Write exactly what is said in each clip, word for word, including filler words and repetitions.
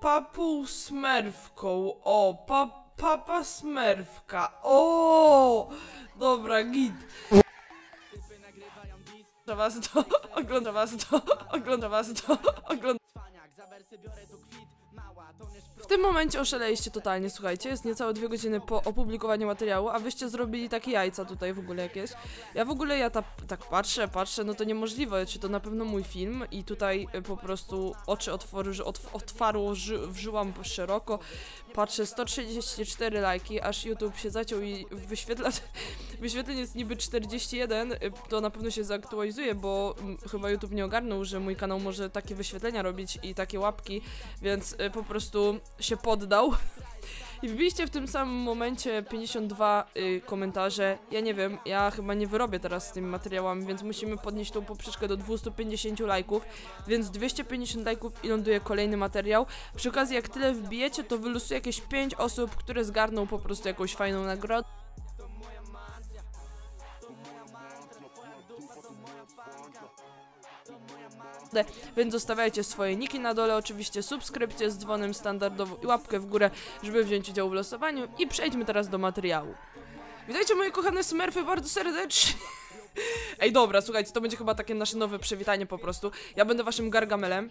Papu smerfką, o, pa, papa smerfka, o, dobra, git. Ogląda was to, ogląda was to, ogląda was to, ogląda... W tym momencie oszaleliście totalnie, słuchajcie, jest niecałe dwie godziny po opublikowaniu materiału, a wyście zrobili takie jajca tutaj w ogóle jakieś. Ja w ogóle, ja ta, tak patrzę, patrzę, no to niemożliwe, czy to na pewno mój film i tutaj po prostu oczy otworzy, otw, otwarło, ży, wżyłam szeroko, patrzę, sto trzydzieści cztery lajki, aż YouTube się zaciął i wyświetla, wyświetleń jest niby czterdzieści jeden, to na pewno się zaktualizuje, bo chyba YouTube nie ogarnął, że mój kanał może takie wyświetlenia robić i takie łapki, więc po prostu się poddał i wbiliście w tym samym momencie pięćdziesiąt dwa y, komentarze. Ja nie wiem, ja chyba nie wyrobię teraz z tymi materiałami, więc musimy podnieść tą poprzeczkę do dwustu pięćdziesięciu lajków, więc dwieście pięćdziesiąt lajków i ląduje kolejny materiał. Przy okazji, jak tyle wbijecie, to wylosuję jakieś pięć osób, które zgarną po prostu jakąś fajną nagrodę. Więc zostawiajcie swoje niki na dole, oczywiście subskrypcję z dzwonem standardowo i łapkę w górę, żeby wziąć udział w losowaniu i przejdźmy teraz do materiału. Witajcie moje kochane smerfy bardzo serdecznie. Ej, dobra, słuchajcie, to będzie chyba takie nasze nowe przywitanie po prostu. Ja będę waszym Gargamelem.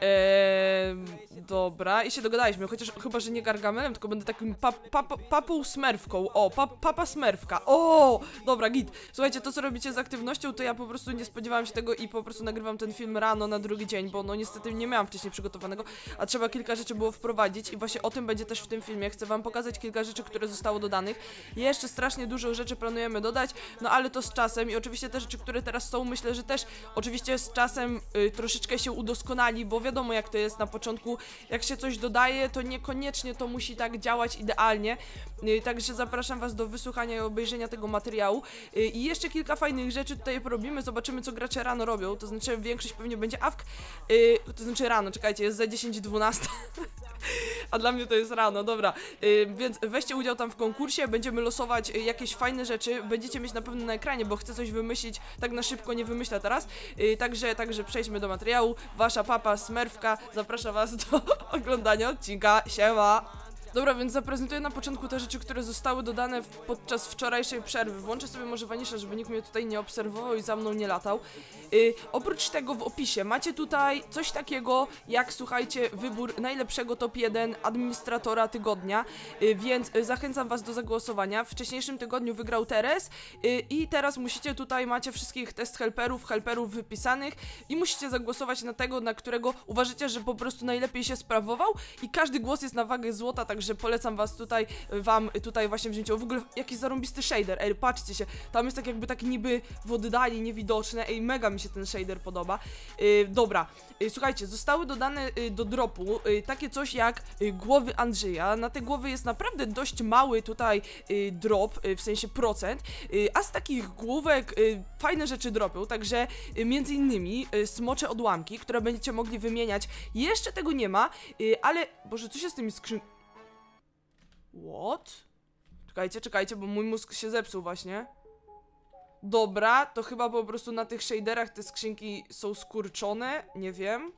Eee, dobra, i się dogadaliśmy, chociaż chyba, że nie Gargamelem, tylko będę takim pa, pa, pa, papą smerfką, o, pa, papa smerfka, o, dobra, git. Słuchajcie, to co robicie z aktywnością, to ja po prostu nie spodziewałam się tego i po prostu nagrywam ten film rano na drugi dzień, bo no niestety nie miałam wcześniej przygotowanego, a trzeba kilka rzeczy było wprowadzić i właśnie o tym będzie też w tym filmie. Chcę wam pokazać kilka rzeczy, które zostało dodanych. Jeszcze strasznie dużo rzeczy planujemy dodać, no ale to z czasem i oczywiście te rzeczy, które teraz są, myślę, że też oczywiście z czasem y, troszeczkę się udoskonali, bo wiadomo jak to jest na początku, jak się coś dodaje, to niekoniecznie to musi tak działać idealnie, y, także zapraszam was do wysłuchania i obejrzenia tego materiału y, i jeszcze kilka fajnych rzeczy tutaj robimy, zobaczymy co gracze rano robią, to znaczy większość pewnie będzie awk, y, to znaczy rano, czekajcie, jest za dziesięć dwanaście, a dla mnie to jest rano, dobra, y, więc weźcie udział tam w konkursie, będziemy losować jakieś fajne rzeczy, będziecie mieć na pewno na ekranie, bo chcę coś wymyślić, tak na szybko nie wymyślę teraz, yy, także, także przejdźmy do materiału. Wasza papa smerfka zaprasza was do oglądania odcinka, siema! Dobra, więc zaprezentuję na początku te rzeczy, które zostały dodane podczas wczorajszej przerwy. Włączę sobie może Wanisza, żeby nikt mnie tutaj nie obserwował i za mną nie latał. Yy, oprócz tego w opisie macie tutaj coś takiego jak, słuchajcie, wybór najlepszego top jeden administratora tygodnia, yy, więc zachęcam was do zagłosowania. W wcześniejszym tygodniu wygrał Teres yy, i teraz musicie tutaj, macie wszystkich test helperów, helperów wypisanych i musicie zagłosować na tego, na którego uważacie, że po prostu najlepiej się sprawował i każdy głos jest na wagę złota, także że polecam was tutaj, wam tutaj właśnie wziąć. O, w ogóle jakiś zarąbisty shader, ej, patrzcie się, tam jest tak jakby taki niby w oddali niewidoczne, ej, mega mi się ten shader podoba. Yy, dobra, yy, słuchajcie, zostały dodane yy, do dropu yy, takie coś jak yy, głowy Andrzeja, na te głowy jest naprawdę dość mały tutaj yy, drop, yy, w sensie procent, yy, a z takich główek yy, fajne rzeczy dropią, także yy, między innymi yy, smocze odłamki, które będziecie mogli wymieniać, jeszcze tego nie ma, yy, ale, boże, co się z tymi skrzynkami... What? Czekajcie, czekajcie, bo mój mózg się zepsuł właśnie. Dobra, to chyba po prostu na tych shaderach te skrzynki są skurczone, nie wiem.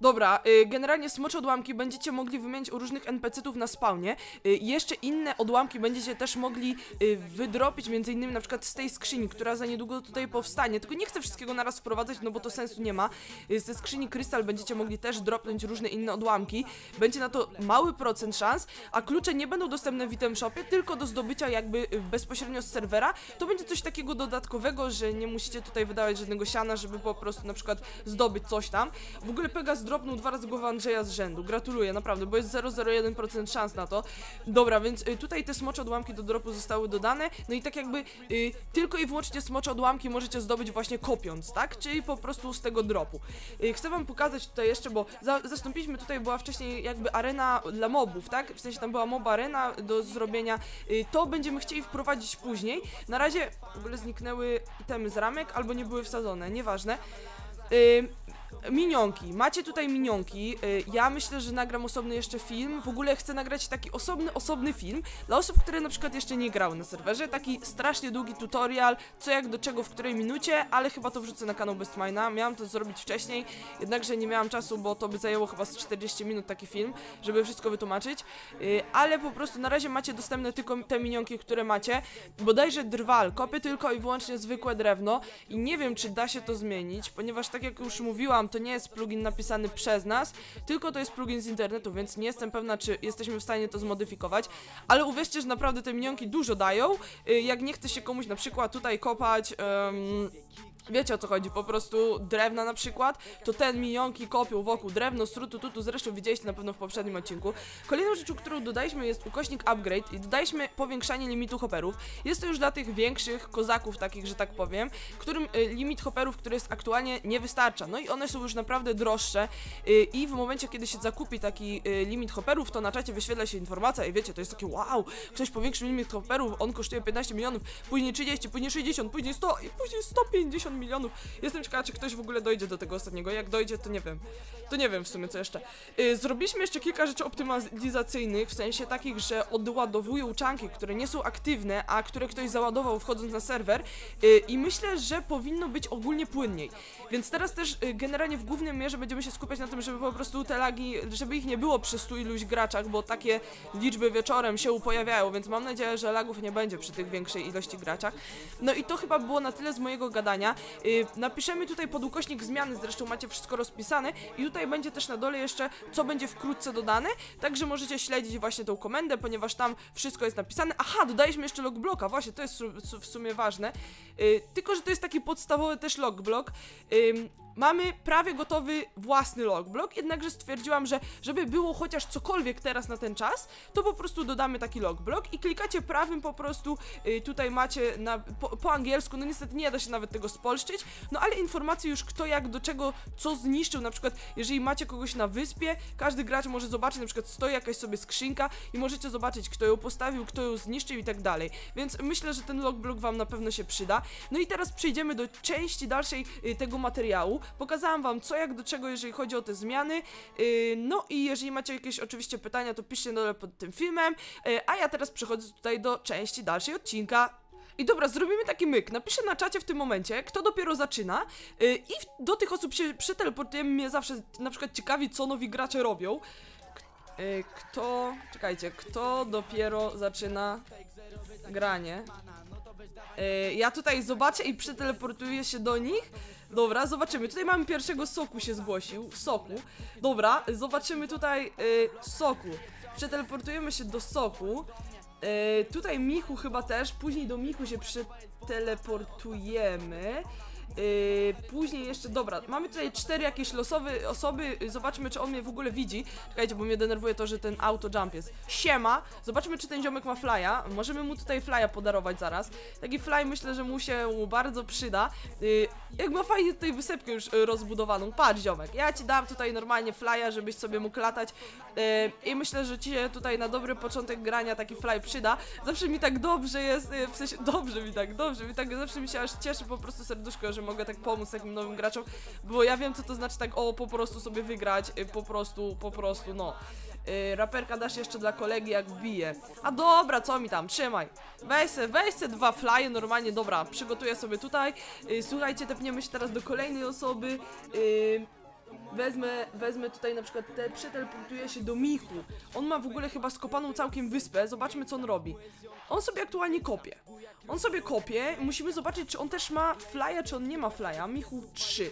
Dobra, y, generalnie smocze odłamki będziecie mogli wymienić u różnych N P C-ów na spawnie. Y, jeszcze inne odłamki będziecie też mogli y, wydropić, między innymi na przykład z tej skrzyni, która za niedługo tutaj powstanie. Tylko nie chcę wszystkiego naraz wprowadzać, no bo to sensu nie ma. Y, ze skrzyni krystal będziecie mogli też dropnąć różne inne odłamki. Będzie na to mały procent szans, a klucze nie będą dostępne w item shopie, tylko do zdobycia jakby bezpośrednio z serwera. To będzie coś takiego dodatkowego, że nie musicie tutaj wydawać żadnego siana, żeby po prostu na przykład zdobyć coś tam. W ogóle Pegas dropnął dwa razy głowę Andrzeja z rzędu. Gratuluję, naprawdę, bo jest zero przecinek zero jeden procent szans na to. Dobra, więc tutaj te smocze odłamki do dropu zostały dodane. No i tak jakby y, tylko i wyłącznie smocze odłamki możecie zdobyć właśnie kopiąc, tak? Czyli po prostu z tego dropu. Y, chcę wam pokazać tutaj jeszcze, bo za, zastąpiliśmy tutaj, była wcześniej jakby arena dla mobów, tak? W sensie tam była mob arena do zrobienia. Y, to będziemy chcieli wprowadzić później. Na razie w ogóle zniknęły itemy z ramek albo nie były wsadzone, nieważne. Y, Minionki, macie tutaj minionki, ja myślę, że nagram osobny jeszcze film, w ogóle chcę nagrać taki osobny, osobny film dla osób, które na przykład jeszcze nie grały na serwerze, taki strasznie długi tutorial, co jak do czego, w której minucie, ale chyba to wrzucę na kanał BestMine'a, miałam to zrobić wcześniej, jednakże nie miałam czasu, bo to by zajęło chyba z czterdzieści minut taki film, żeby wszystko wytłumaczyć, ale po prostu na razie macie dostępne tylko te minionki, które macie, bodajże drwal, kopię tylko i wyłącznie zwykłe drewno i nie wiem, czy da się to zmienić, ponieważ tak jak już mówiłam, to nie jest plugin napisany przez nas, tylko to jest plugin z internetu, więc nie jestem pewna, czy jesteśmy w stanie to zmodyfikować, ale uwierzcie, że naprawdę te minionki dużo dają, jak nie chce się komuś na przykład tutaj kopać... Um... Wiecie o co chodzi, po prostu drewna na przykład, to ten minionki kopił wokół drewno, strutu, tutu, zresztą widzieliście na pewno w poprzednim odcinku. Kolejną rzeczą, którą dodaliśmy jest ukośnik upgrade i dodaliśmy powiększanie limitu hopperów. Jest to już dla tych większych kozaków takich, że tak powiem, którym limit hopperów, który jest aktualnie, nie wystarcza. No i one są już naprawdę droższe i w momencie, kiedy się zakupi taki limit hopperów, to na czacie wyświetla się informacja i wiecie, to jest takie wow, ktoś powiększył limit hopperów, on kosztuje piętnaście milionów, później trzydzieści, później sześćdziesiąt, później sto i później sto pięćdziesiąt milionów. Jestem ciekawa, czy ktoś w ogóle dojdzie do tego ostatniego. Jak dojdzie, to nie wiem. To nie wiem w sumie, co jeszcze. Yy, zrobiliśmy jeszcze kilka rzeczy optymalizacyjnych, w sensie takich, że odładowują chunki, które nie są aktywne, a które ktoś załadował wchodząc na serwer yy, i myślę, że powinno być ogólnie płynniej. Więc teraz też yy, generalnie w głównym mierze będziemy się skupiać na tym, żeby po prostu te lagi, żeby ich nie było przy stu iluś graczach, bo takie liczby wieczorem się pojawiają, więc mam nadzieję, że lagów nie będzie przy tych większej ilości graczach. No i to chyba było na tyle z mojego gadania. Napiszemy tutaj pod ukośnik zmiany, zresztą macie wszystko rozpisane i tutaj będzie też na dole jeszcze, co będzie wkrótce dodane, także możecie śledzić właśnie tą komendę, ponieważ tam wszystko jest napisane. Aha, dodaliśmy jeszcze logbloka, właśnie to jest w sumie ważne, tylko że to jest taki podstawowy też logblok. Mamy prawie gotowy własny logblok, jednakże stwierdziłam, że żeby było chociaż cokolwiek teraz na ten czas, to po prostu dodamy taki logblok i klikacie prawym po prostu, yy, tutaj macie na, po, po angielsku, no niestety nie da się nawet tego spolszczyć, no ale informacje już kto jak do czego, co zniszczył, na przykład jeżeli macie kogoś na wyspie, każdy gracz może zobaczyć, na przykład stoi jakaś sobie skrzynka i możecie zobaczyć kto ją postawił, kto ją zniszczył i tak dalej, więc myślę, że ten logblok wam na pewno się przyda. No i teraz przejdziemy do części dalszej yy, tego materiału. Pokazałam wam co jak do czego, jeżeli chodzi o te zmiany, yy, no i jeżeli macie jakieś oczywiście pytania, to piszcie na dole pod tym filmem, yy, a ja teraz przechodzę tutaj do części dalszej odcinka. I dobra, zrobimy taki myk, napiszę na czacie w tym momencie, kto dopiero zaczyna yy, i do tych osób się przeteleportujemy, mnie zawsze na przykład ciekawi co nowi gracze robią. K yy, kto, czekajcie, kto dopiero zaczyna granie. Yy, ja tutaj zobaczę i przeteleportuję się do nich. Dobra, zobaczymy, tutaj mamy pierwszego Soku się zgłosił, Soku. Dobra, zobaczymy tutaj yy, Soku. Przeteleportujemy się do Soku. yy, Tutaj Michu chyba też, później do Michu się przeteleportujemy. Yy, później jeszcze, dobra, mamy tutaj cztery jakieś losowe osoby, zobaczmy czy on mnie w ogóle widzi. Czekajcie, bo mnie denerwuje to, że ten auto jump jest. Siema, zobaczmy czy ten ziomek ma flya, możemy mu tutaj flya podarować zaraz. Taki fly myślę, że mu się bardzo przyda. yy, Jak ma fajnie tutaj wysepkę już rozbudowaną, patrz ziomek, ja ci dam tutaj normalnie flya, żebyś sobie mógł latać. yy, I myślę, że ci się tutaj na dobry początek grania taki fly przyda. Zawsze mi tak dobrze jest, yy, w sensie dobrze mi tak, dobrze mi tak, zawsze mi się aż cieszy po prostu serduszko, że mogę tak pomóc takim nowym graczom, bo ja wiem co to znaczy tak o po prostu sobie wygrać, po prostu, po prostu no. Yy, raperka dasz jeszcze dla kolegi jak wbije. A dobra, co mi tam, trzymaj. Weź se, weź se dwa flye, normalnie, dobra, przygotuję sobie tutaj. Yy, słuchajcie, tepniemy się teraz do kolejnej osoby. Yy, Wezmę, wezmę tutaj na przykład, te, przeteleportuję się do Michu. On ma w ogóle chyba skopaną całkiem wyspę, zobaczmy co on robi. On sobie aktualnie kopie. On sobie kopie, musimy zobaczyć czy on też ma flya, czy on nie ma flya. Michu trzy.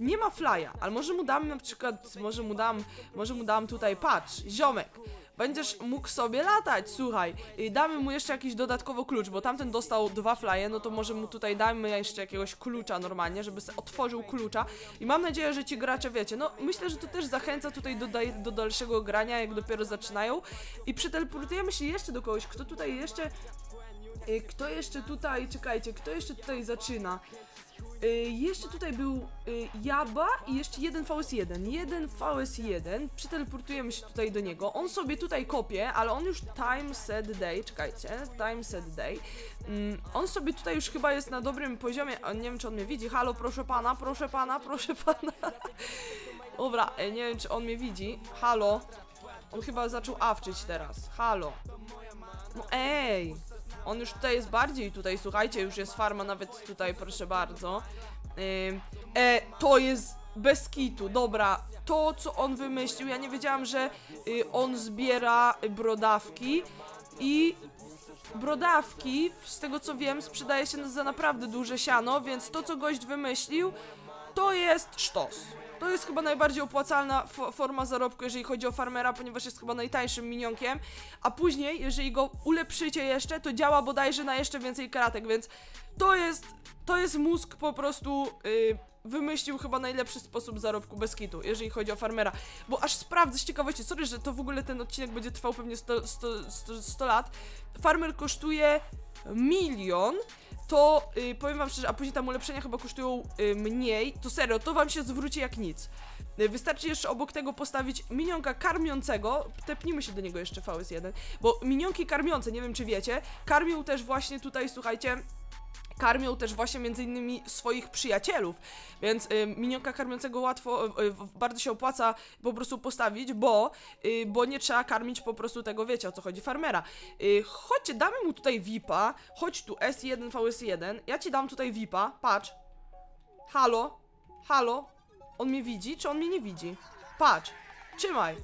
Nie ma flya, ale może mu dam na przykład, może mu dam, może mu dam tutaj, patrz, ziomek. Będziesz mógł sobie latać, słuchaj. Damy mu jeszcze jakiś dodatkowo klucz, bo tamten dostał dwa flye, no to może mu tutaj dajmy jeszcze jakiegoś klucza normalnie, żeby sobie otworzył klucza. I mam nadzieję, że ci gracze, wiecie, no myślę, że to też zachęca tutaj do, do dalszego grania, jak dopiero zaczynają. I przeteleportujemy się jeszcze do kogoś, kto tutaj jeszcze... Kto jeszcze tutaj, czekajcie, kto jeszcze tutaj zaczyna? Y, jeszcze tutaj był y, Jaba i jeszcze jeden V S jeden. Jeden V S jeden, przeteleportujemy się tutaj do niego. On sobie tutaj kopie, ale on już time set day, czekajcie, time set day. Mm, on sobie tutaj już chyba jest na dobrym poziomie, nie wiem czy on mnie widzi. Halo, proszę pana, proszę pana, proszę pana. Dobra, nie wiem czy on mnie widzi. Halo. On chyba zaczął awczyć teraz. Halo. No ej. On już tutaj jest bardziej tutaj, słuchajcie, już jest farma nawet tutaj, proszę bardzo. E, to jest bez kitu, dobra. To, co on wymyślił, ja nie wiedziałam, że on zbiera brodawki i brodawki, z tego co wiem, sprzedaje się za naprawdę duże siano, więc to, co gość wymyślił, to jest sztos. To jest chyba najbardziej opłacalna forma zarobku, jeżeli chodzi o farmera, ponieważ jest chyba najtańszym minionkiem. A później, jeżeli go ulepszycie jeszcze, to działa bodajże na jeszcze więcej kratek, więc to jest, to jest mózg po prostu yy, wymyślił chyba najlepszy sposób zarobku bez kitu, jeżeli chodzi o farmera. Bo aż sprawdzę z ciekawości, sorry, że to w ogóle ten odcinek będzie trwał pewnie sto lat. Farmer kosztuje milion. To y, powiem wam szczerze, a później tam ulepszenia chyba kosztują y, mniej, to serio, to wam się zwróci jak nic. Y, wystarczy jeszcze obok tego postawić minionka karmiącego, tepnijmy się do niego jeszcze V S jeden, bo minionki karmiące, nie wiem czy wiecie, karmią też właśnie tutaj, słuchajcie, karmią też właśnie między innymi swoich przyjacielów, więc y, minionka karmiącego łatwo, y, y, bardzo się opłaca po prostu postawić, bo, y, bo nie trzeba karmić po prostu tego, wiecie o co chodzi, farmera. Y, chodźcie, damy mu tutaj V I P-a, chodź tu S jeden V S jeden, ja ci dam tutaj V I P-a, patrz, halo, halo, on mnie widzi czy on mnie nie widzi? Patrz, trzymaj.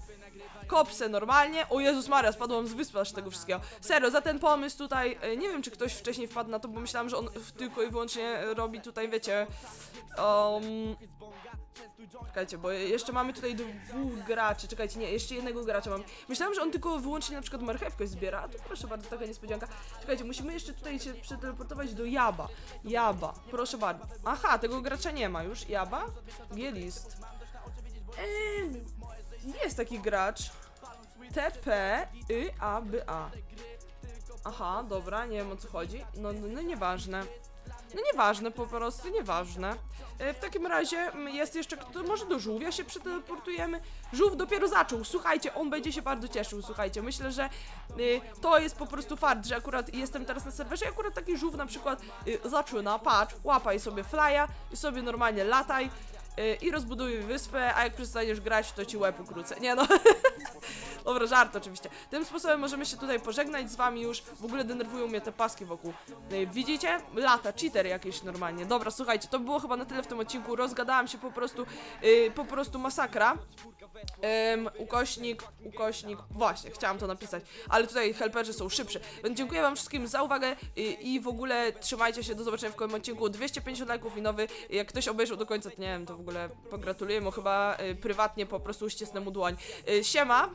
Kopsę normalnie, o Jezus Maria, spadłam z wyspy aż tego wszystkiego. Serio, za ten pomysł tutaj, nie wiem czy ktoś wcześniej wpadł na to, bo myślałam, że on tylko i wyłącznie robi tutaj, wiecie, um... czekajcie, bo jeszcze mamy tutaj dwóch graczy, czekajcie, nie, jeszcze jednego gracza mam. Myślałam, że on tylko wyłącznie na przykład marchewkę zbiera, a tu proszę bardzo, taka niespodzianka. Czekajcie, musimy jeszcze tutaj się przeteleportować do Jaba, Jaba, proszę bardzo. Aha, tego gracza nie ma już, Jaba, G-list. Eee... Jest taki gracz T P Y A B A. Aha, dobra, nie wiem o co chodzi. No, no, no nieważne. No nieważne po prostu, nieważne. e, W takim razie jest jeszcze, to może do żółwia się przeteleportujemy. Żółw dopiero zaczął, słuchajcie, on będzie się bardzo cieszył, słuchajcie, myślę, że y, to jest po prostu fart, że akurat jestem teraz na serwerze i akurat taki żółw na przykład y, zaczyna, patrz, łapaj sobie flya i sobie normalnie lataj i rozbuduj wyspę, a jak przestaniesz grać, to ci łeb ukrócę. Nie no, dobra, żart oczywiście. Tym sposobem możemy się tutaj pożegnać z wami już. W ogóle denerwują mnie te paski wokół. Widzicie? Lata, cheater jakieś normalnie. Dobra, słuchajcie, to było chyba na tyle w tym odcinku. Rozgadałam się po prostu, yy, po prostu masakra. Um, ukośnik, ukośnik, właśnie, chciałam to napisać, ale tutaj helperzy są szybszy. Więc dziękuję wam wszystkim za uwagę i, i w ogóle trzymajcie się, do zobaczenia w kolejnym odcinku. dwieście pięćdziesiąt lajków i nowy, jak ktoś obejrzał do końca, to nie wiem, to w ogóle pogratuluję mu chyba y, prywatnie po prostu ścisnę mu dłoń. Y, siema!